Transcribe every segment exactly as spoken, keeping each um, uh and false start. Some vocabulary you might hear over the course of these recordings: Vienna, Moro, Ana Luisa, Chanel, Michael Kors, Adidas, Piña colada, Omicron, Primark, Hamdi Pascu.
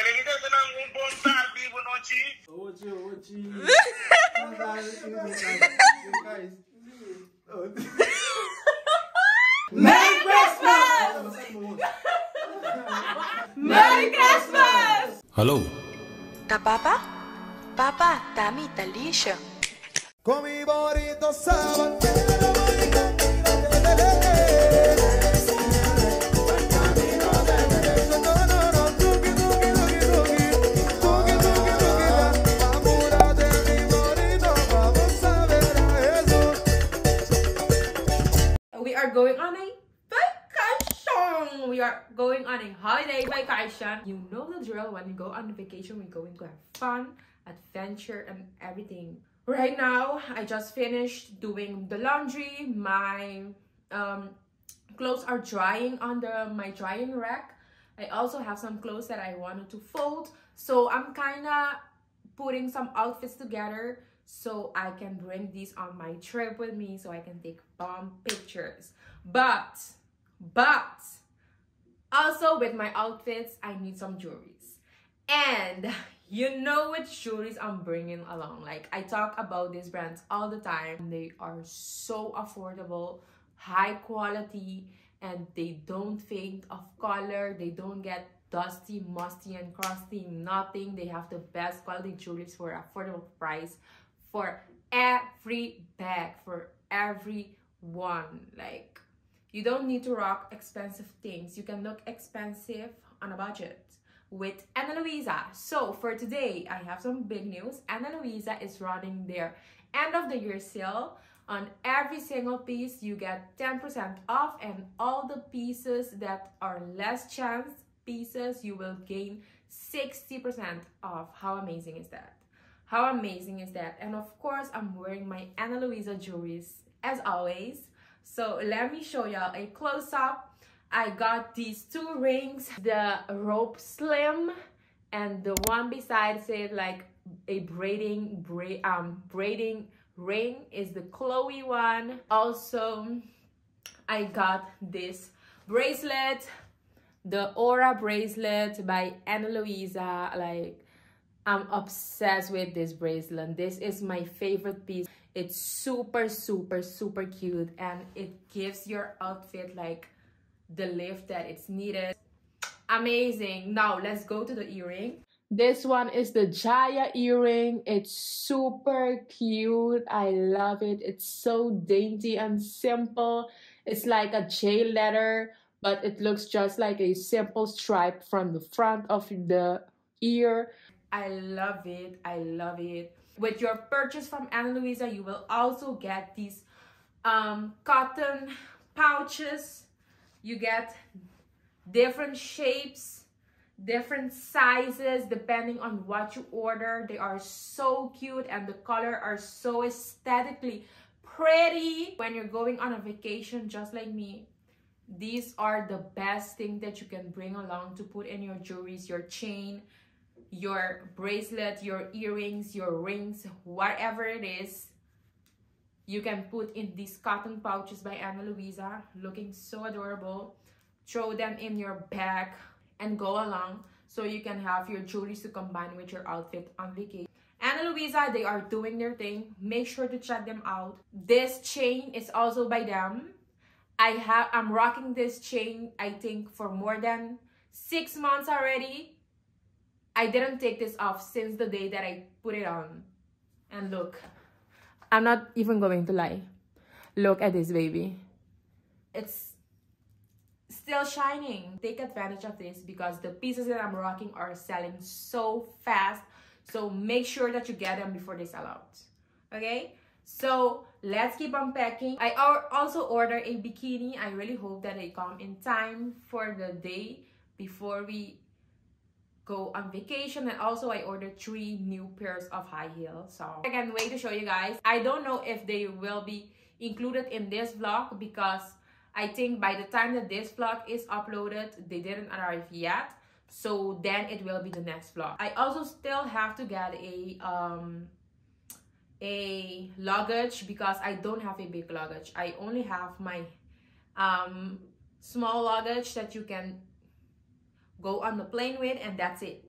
Merry Christmas! Merry Christmas! Hello. Ta papa? Papa, Tami, Talisha. Comi bonito sábado. Going on a vacation. We are going on a holiday vacation. You know the drill. When we go on vacation, we're going to have fun, adventure, and everything. Right now, I just finished doing the laundry. My um, clothes are drying under my drying rack. I also have some clothes that I wanted to fold. So I'm kind of putting some outfits together, so I can bring these on my trip with me, so I can take bomb pictures. But, but, also with my outfits, I need some jewelries. And you know which jewelries I'm bringing along. Like, I talk about these brands all the time. They are so affordable, high quality, and they don't fade of color. They don't get dusty, musty, and crusty, nothing. They have the best quality jewelries for an affordable price. For every bag, for everyone. Like, you don't need to rock expensive things. You can look expensive on a budget with Ana Luisa. So for today, I have some big news. Ana Luisa is running their end of the year sale. On every single piece, you get ten percent off, and all the pieces that are less chance pieces, you will gain sixty percent off. How amazing is that? How amazing is that? And of course, I'm wearing my Ana Luisa jewelries as always. So let me show y'all a close-up. I got these two rings, the rope slim, and the one besides it, like a braiding bra um braiding ring, is the Chloe one. Also, I got this bracelet, the Aura bracelet by Ana Luisa. Like, I'm obsessed with this bracelet. This is my favorite piece. It's super, super, super cute, and it gives your outfit like the lift that it's needed. Amazing. Now let's go to the earring. This one is the Jaya earring. It's super cute. I love it. It's so dainty and simple. It's like a J letter, but it looks just like a simple stripe from the front of the ear. I love it. I love it. With your purchase from Ana Luisa, you will also get these um, cotton pouches. You get different shapes, different sizes, depending on what you order. They are so cute, and the color are so aesthetically pretty. When you're going on a vacation, just like me, these are the best thing that you can bring along to put in your jewelries, your chain, your bracelet, your earrings, your rings, whatever it is. You can put in these cotton pouches by Ana Luisa, looking so adorable. Throw them in your bag and go along, so you can have your jewelries to combine with your outfit on vacation. Ana Luisa, they are doing their thing. Make sure to check them out. This chain is also by them. I have, I'm rocking this chain, I think, for more than six months already. I didn't take this off since the day that I put it on. And look, I'm not even going to lie. Look at this baby. It's still shining. Take advantage of this, because the pieces that I'm rocking are selling so fast. So make sure that you get them before they sell out. Okay? So let's keep unpacking. I also ordered a bikini. I really hope that they come in time for the day before we go on vacation. And also, I ordered three new pairs of high heels, so I can't wait to show you guys. I don't know if they will be included in this vlog, because I think by the time that this vlog is uploaded, they didn't arrive yet, so then it will be the next vlog. I also still have to get a um a luggage, because I don't have a big luggage. I only have my um small luggage that you can go on the plane with, and that's it.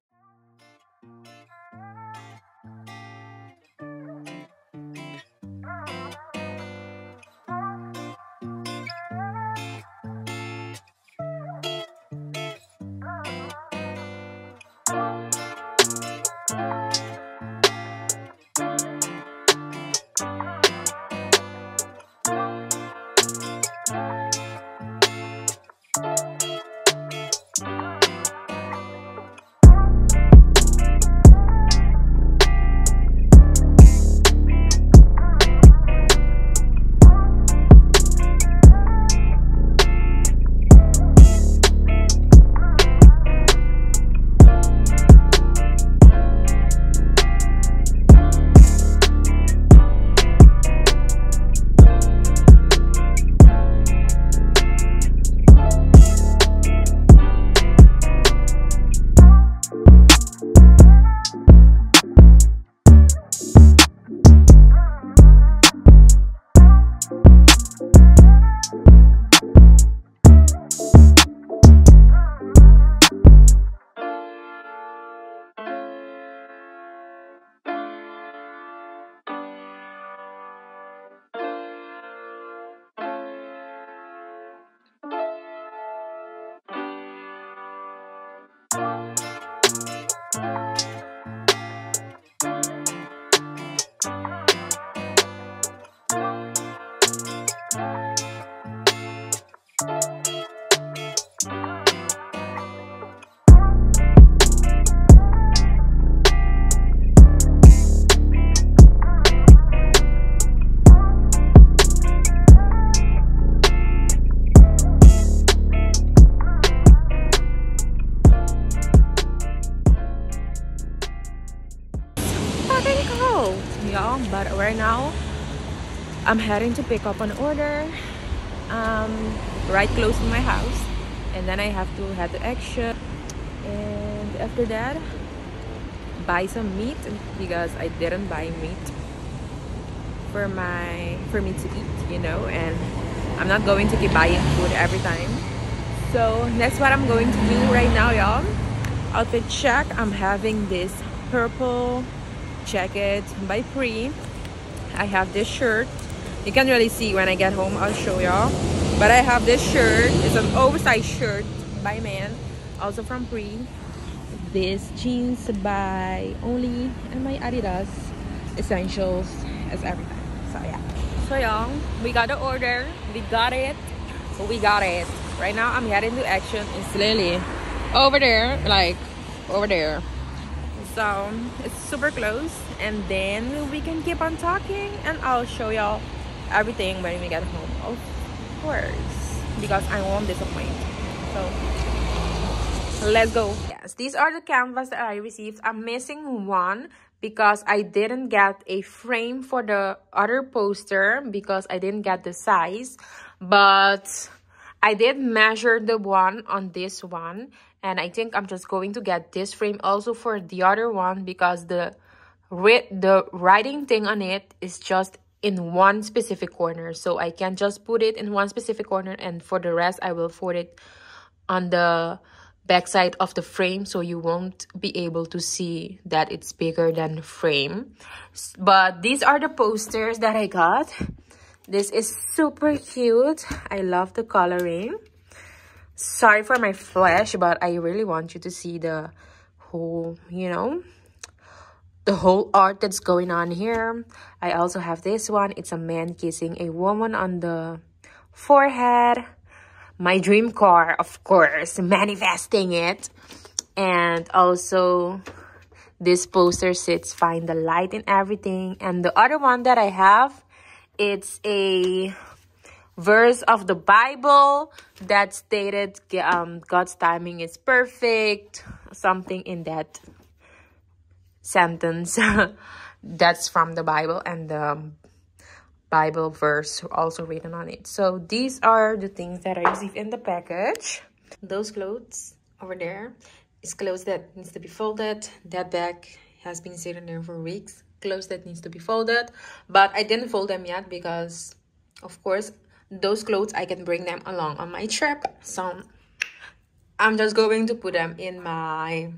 go, y'all. But right now, I'm heading to pick up an order um, right close to my house, and then I have to head to Action, and after that, buy some meat because I didn't buy meat for my for me to eat, you know. And I'm not going to keep buying food every time. So that's what I'm going to do right now, y'all. Outfit check. I'm having this purple jacket by Pre. I have this shirt. You can't really see. When I get home, I'll show y'all. But I have this shirt. It's an oversized shirt by Man, also from Pre. This jeans by Only, and my Adidas essentials as everything. So yeah. So y'all, we got the order. We got it. We got it. Right now, I'm heading to Action. It's literally over there, like over there. So it's super close, and then we can keep on talking, and I'll show y'all everything when we get home, of course, because I won't disappoint. So let's go. Yes, these are the canvas that I received. I'm missing one because I didn't get a frame for the other poster because I didn't get the size, but I did measure the one on this one, and I think I'm just going to get this frame also for the other one because the the writing thing on it is just in one specific corner, so I can just put it in one specific corner, and for the rest I will fold it on the back side of the frame, so you won't be able to see that it's bigger than the frame. But these are the posters that I got. This is super cute. I love the coloring. Sorry for my flash, but I really want you to see the whole, you know, the whole art that's going on here. I also have this one. It's a man kissing a woman on the forehead. My dream car, of course, manifesting it. And also, this poster sits Find the Light in Everything. And the other one that I have, it's a verse of the Bible that stated um, God's timing is perfect. Something in that sentence that's from the Bible, and the Bible verse also written on it. So these are the things that I received in the package. Those clothes over there is clothes that needs to be folded. That bag has been sitting there for weeks. Clothes that needs to be folded, but I didn't fold them yet because of course those clothes I can bring them along on my trip, so I'm just going to put them in my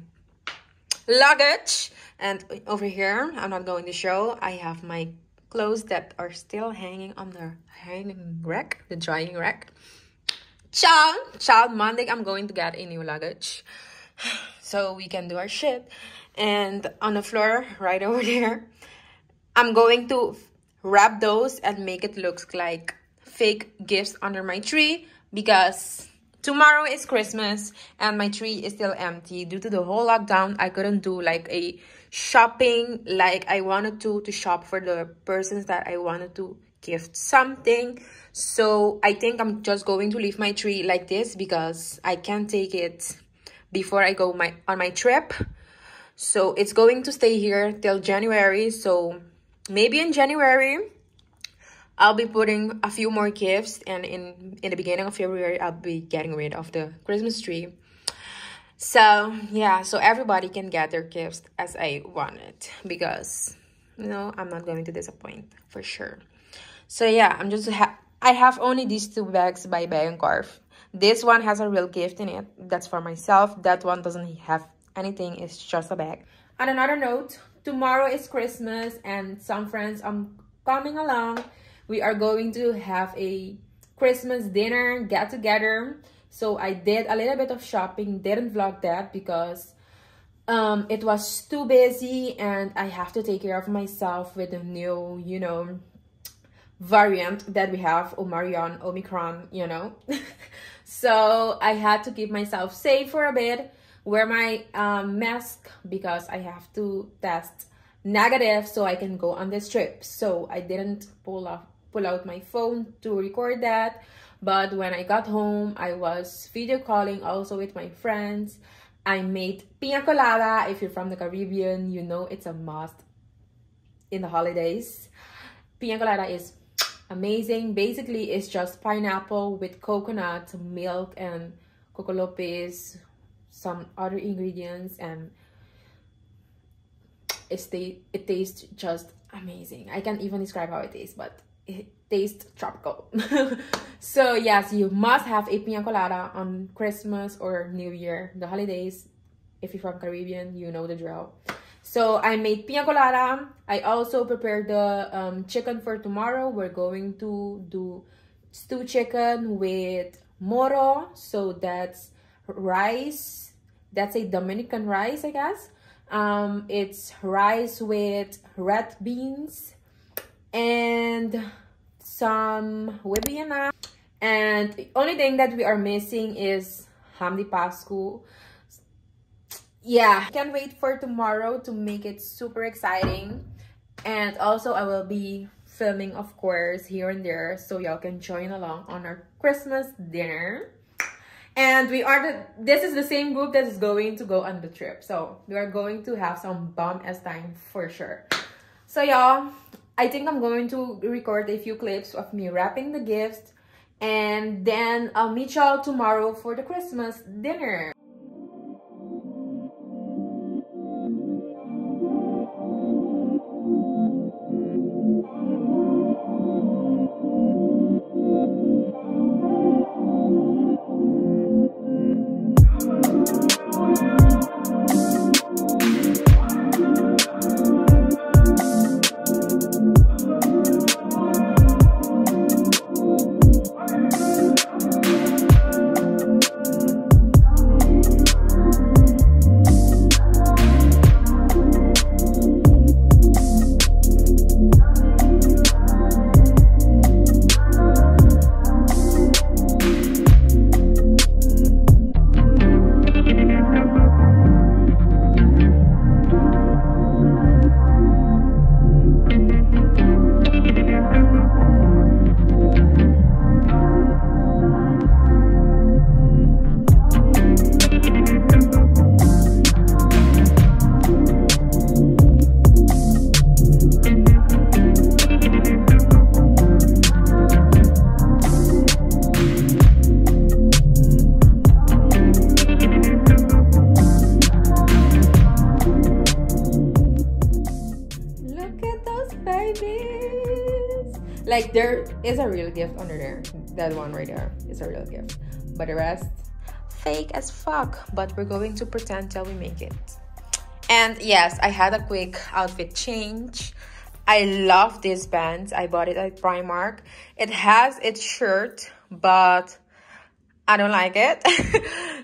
luggage. And over here, I'm not going to show, I have my clothes that are still hanging on the hanging rack, the drying rack. Ciao ciao, Monday I'm going to get a new luggage so we can do our shit. And on the floor right over there, I'm going to wrap those and make it look like fake gifts under my tree because tomorrow is Christmas and my tree is still empty. Due to the whole lockdown, I couldn't do like a shopping like I wanted to to shop for the persons that I wanted to gift something. So I think I'm just going to leave my tree like this because I can't take it before I go my on my trip. So it's going to stay here till January. So maybe in January, I'll be putting a few more gifts. And in, in the beginning of February, I'll be getting rid of the Christmas tree. So yeah, so everybody can get their gifts as I wanted. Because, you know, I'm not going to disappoint for sure. So yeah, I'm just ha I have only these two bags by Bag and Carve. This one has a real gift in it. That's for myself. That one doesn't have anything, is just a bag. On another note, tomorrow is Christmas, and some friends I'm coming along, we are going to have a Christmas dinner get together. So I did a little bit of shopping, didn't vlog that because um it was too busy, and I have to take care of myself with the new, you know, variant that we have, Omarion, Omicron, you know. So I had to keep myself safe for a bit. Wear my um, mask because I have to test negative so I can go on this trip. So I didn't pull off, pull out my phone to record that. But when I got home, I was video calling also with my friends. I made piña colada. If you're from the Caribbean, you know it's a must in the holidays. Piña colada is amazing. Basically, it's just pineapple with coconut, milk, and coco lopes, some other ingredients, and it's the, it tastes just amazing. I can't even describe how it tastes, but it tastes tropical. So yes, you must have a piña colada on Christmas or New Year, the holidays. If you're from Caribbean, you know the drill. So I made piña colada. I also prepared the um, chicken for tomorrow. We're going to do stew chicken with Moro. So that's rice. That's a Dominican rice, I guess. Um, it's rice with red beans and some Vienna. And the only thing that we are missing is Hamdi Pascu. Yeah, I can't wait for tomorrow to make it super exciting. And also I will be filming, of course, here and there, so y'all can join along on our Christmas dinner. And we are the, this is the same group that is going to go on the trip, so we are going to have some bomb ass time for sure. So y'all, I think I'm going to record a few clips of me wrapping the gifts, and then I'll meet y'all tomorrow for the Christmas dinner. Like, there is a real gift under there. That one right there is a real gift. But the rest, fake as fuck. But we're going to pretend till we make it. And yes, I had a quick outfit change. I love these pants. I bought it at Primark. It has its shirt, but I don't like it.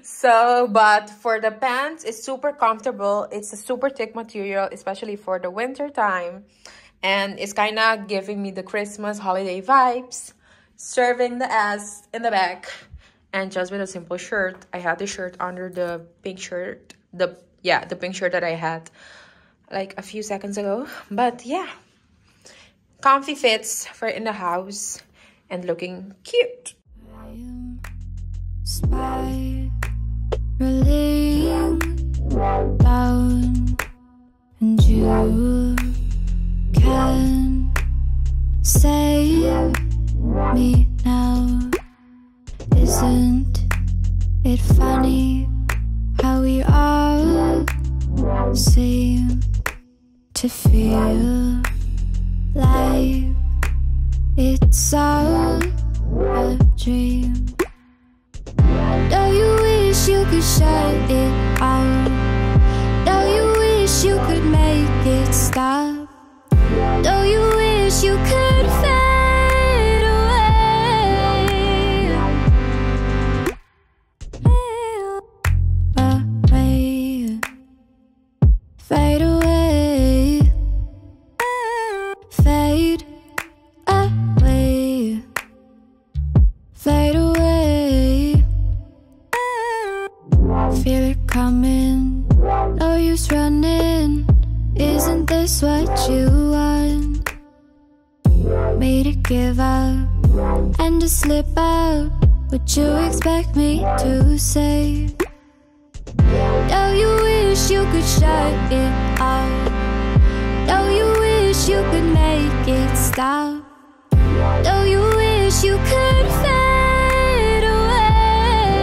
So, but for the pants, it's super comfortable. It's a super thick material, especially for the winter time. And it's kind of giving me the Christmas holiday vibes, serving the ass in the back, and just with a simple shirt. I had the shirt under the pink shirt, the yeah, the pink shirt that I had like a few seconds ago. But yeah, comfy fits for in the house and looking cute. I am spiraling down, and you can save me now. Isn't it funny how we all seem to feel like it's all a dream? Don't you wish you could shut it out? Don't you wish you could make it stop? Don't you wish you could fade away? Fade away. Fade away. Fade away. Fade away. Feel it coming. No use running. Isn't this what you want? Me to give up and to slip up? Would you expect me to say? Don't you wish you could shut it out? Don't you wish you stop. Though you wish you could fade away,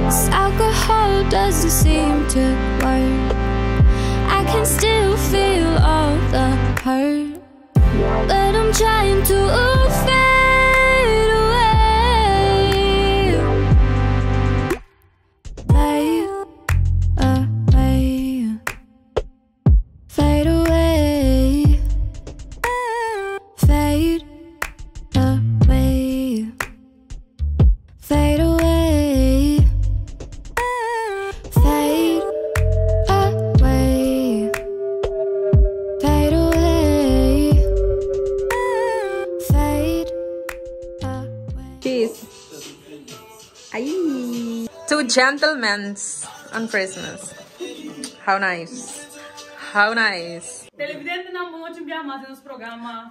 this alcohol doesn't seem to work. I can still feel all the hurt, but I'm trying to fade away. Fade away, fade away, fade away, fade away. Two gentlemen on Christmas. How nice. How nice. Televidente na mão de armada nos programas.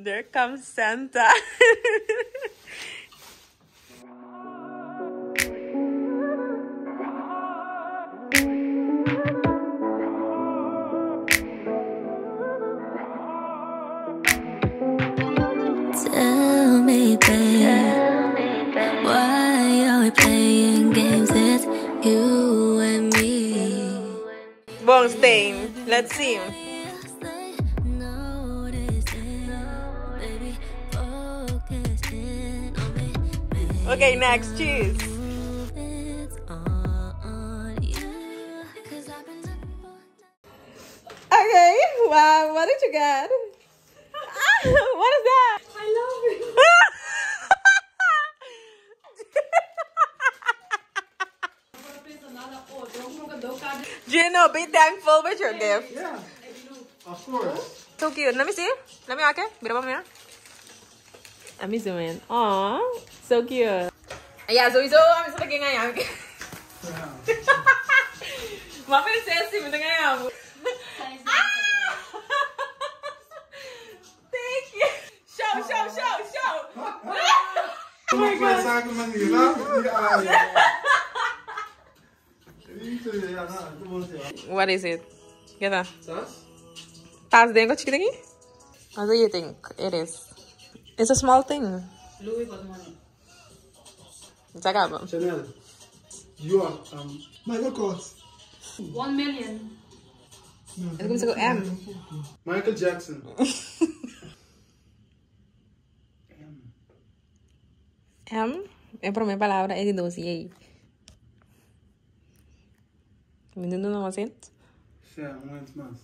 There comes Santa. Let's see. Okay, next, cheese. Okay, wow, what did you get? Ah, what is that? I love it. Gino, be thankful with your gift. Yeah, of course. So cute. Let me see. Let me okay. Let me zoom in. Aww, so cute. Yeah, so so I'm just looking at you. What will say? See, I'm looking at you. Thank you. Show, show, show, show. Oh my God. What is it? Get that. That's the what you think? What do you think it is? It's a small thing. Louis got money. Jagaba. Chanel. You are um. Michael Kors. One million. No, it's going to go M. Michael Jackson. M. M. É para minha palavra é de doce. Menino não assente? Sim, muito mais.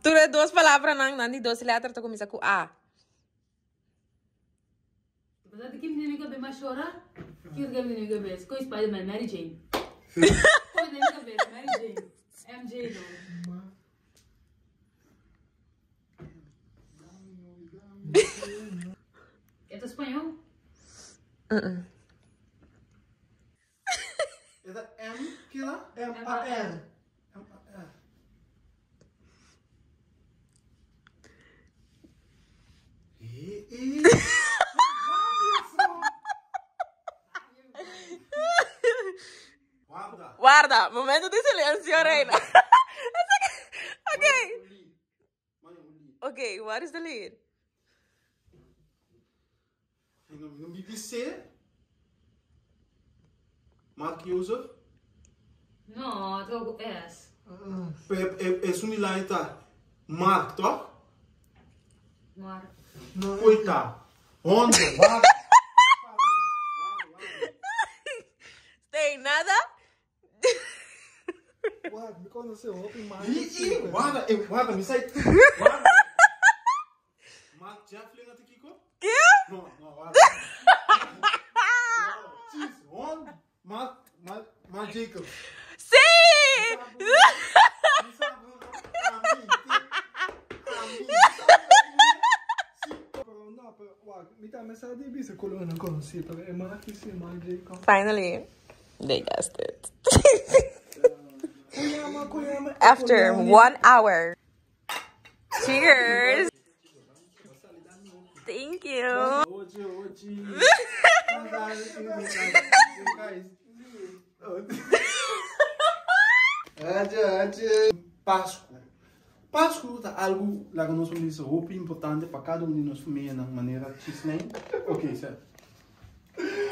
Tu é duas palavras, não? Não, de duas letras, tu começa com A. Apesar de que menino me cabe mais chorar, que o menino me cabe mais? Com Spider-Man, Mary Jane. Com o menino me cabe mais, Mary Jane. M J, não. É do espanhol? Uh-uh. Is that M? Kila? M A N. M A N. E E. Guarda. Guarda. Momento de silêncio, Reina. Okay. Okay. What is the lead? No B B C. Mark Yusuf? Não, eu S. É isso que lá está. Mark, tá? Mark. Coitado. Onde? Tem nada? Guarda, me conheceu. Guarda, guarda, me sai. Mark Jeffling até aqui, co? Que? Não, não, guarda. Onde? Ma, ma, ma Jacob. Sí. Finally, they guessed it. After one hour. Cheers. Thank you. Guys. Pascu. Pascu tá algo lá que nós vamos dizer roupa importante para cada um de nós comer de maneira chisném. Ok, certo.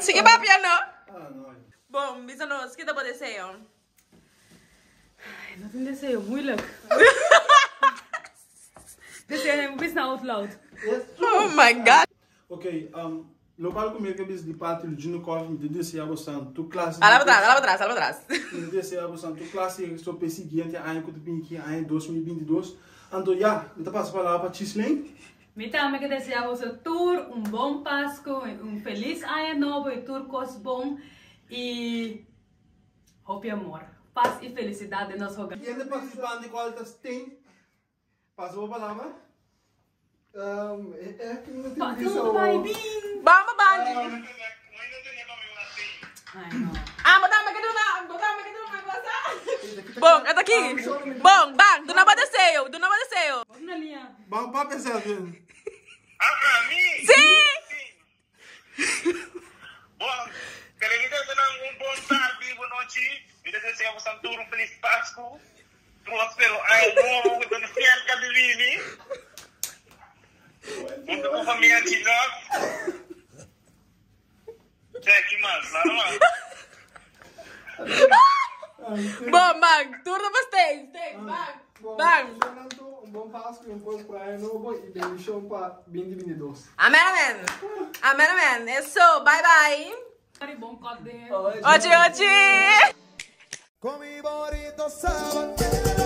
Sigue papia, não? Ah, não. Bom, bisa nós, que tá para desejo? Ai, não tem desejo, moeilijk. Desejo é um bis na out loud. Oh my God. Ok, um, local comer que bis de parte de no coffee de desejo bastante tu classe. Alá para trás, alá para trás, alá para trás. Desejo bastante tu classe, só pensei que antes aí quando pinki aí dois mil e vinte e dois, então já, então passa para lá para Chisleng. Me também que desejo você tour um bom Páscoa, um feliz ano novo e tour cos bom e hope e amor, paz e felicidade nos hogar. E ainda participando de quantas tem? Passou para lá? Um, é, é que não tem visão. Bamba, bamba. Ah, mas dá uma que do nada, dá uma que do nada passar. Bom, é daqui. Bom, bang, do nada desceu, do nada desceu. Vamos na linha. Bom, para pensar. Ah, para mim. Sim. Bom, querida, tenha um bom tarde, boa noite. Me desejo a você um feliz Páscoa. Prospero ano novo, que Deus te abençoe. Muito bom para minha tia. Cheque mais, lá não é? Bom, Mag, turno bastante. Mag, Mag. Um bom passo e um bom praia novo e beijão para vinte e vinte e dois. Amém, amém. Amém, amém. É só, bye, bye. Bom corte. Ochi, ochi. Comi bonito sábado.